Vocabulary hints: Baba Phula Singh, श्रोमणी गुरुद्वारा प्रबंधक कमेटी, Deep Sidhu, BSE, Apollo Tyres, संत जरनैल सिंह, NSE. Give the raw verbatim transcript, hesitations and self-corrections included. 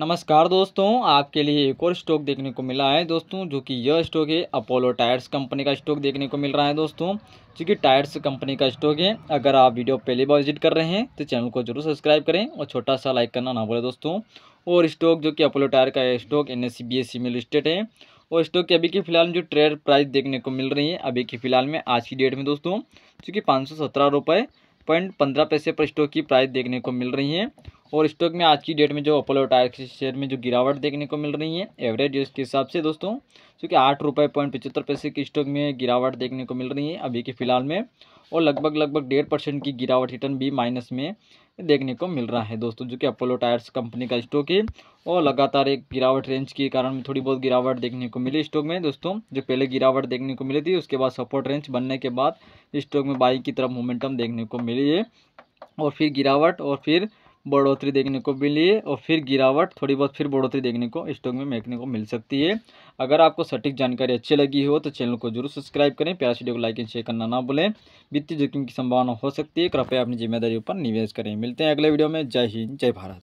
नमस्कार दोस्तों, आपके लिए एक और स्टॉक देखने को मिला है दोस्तों, जो कि यह स्टॉक है अपोलो टायर्स कंपनी का स्टॉक देखने को मिल रहा है दोस्तों, जो कि टायर्स कंपनी का स्टॉक है। अगर आप वीडियो पहली बार विजिट कर रहे हैं तो चैनल को जरूर सब्सक्राइब करें और छोटा सा लाइक करना ना भूलें दोस्तों। और स्टॉक जो कि अपोलो टायर का stock N S E B S E में लिस्टेड है और स्टॉक की अभी के फिलहाल जो ट्रेड प्राइस देखने को मिल रही है अभी के फिलहाल में आज की डेट में दोस्तों, जो कि पाँच सौ सत्रह रुपये पॉइंट पंद्रह पैसे पर स्टॉक की प्राइस देखने को मिल रही है। और स्टॉक में आज की डेट में जो अपोलो टायर के शेयर में जो गिरावट देखने को मिल रही है एवरेज इसके हिसाब से दोस्तों, जो कि आठ रुपये पॉइंट पचहत्तर पैसे की स्टॉक में गिरावट देखने को मिल रही है अभी के फिलहाल में। और लगभग लगभग डेढ़ परसेंट की गिरावट रिटर्न भी माइनस में देखने को मिल रहा है दोस्तों, जो कि अपोलो टायर्स कंपनी का स्टॉक है। और लगातार एक गिरावट रेंज के कारण थोड़ी बहुत गिरावट देखने को मिली स्टॉक में दोस्तों, जो पहले गिरावट देखने को मिली थी उसके बाद सपोर्ट रेंज बनने के बाद स्टॉक में बाई की तरफ मोमेंटम देखने को मिली है। और फिर गिरावट और फिर बढ़ोतरी देखने को मिली है और फिर गिरावट थोड़ी बहुत फिर बढ़ोतरी देखने को स्टॉक में देखने को मिल सकती है। अगर आपको सटीक जानकारी अच्छी लगी हो तो चैनल को जरूर सब्सक्राइब करें, प्यारा वीडियो को लाइक एंड शेयर करना ना भूलें। वित्तीय जोखिम की संभावना हो सकती है, कृपया अपनी जिम्मेदारियों पर निवेश करें। मिलते हैं अगले वीडियो में। जय हिंद, जय भारत।